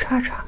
叉叉。